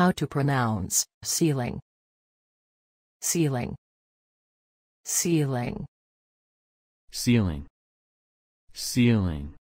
How to pronounce ceiling. Ceiling. Ceiling. Ceiling. Ceiling.